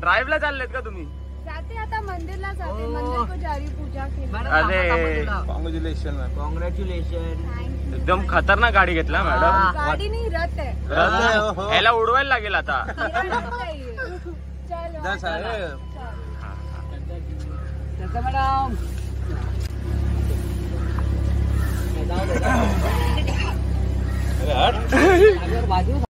ड्राईव्हला चाललेत का तुम्ही? जाते आता मंदिरला, जाते मंदिर को जा रही पूजा के लिए। Congratulation congratulation. एकदम खतरनाक गाडी घेतला मॅडम। गाडी नाही रथ आहे, रथ आहे, याला उडवायला लागेल आता। चल मॅडम बाजू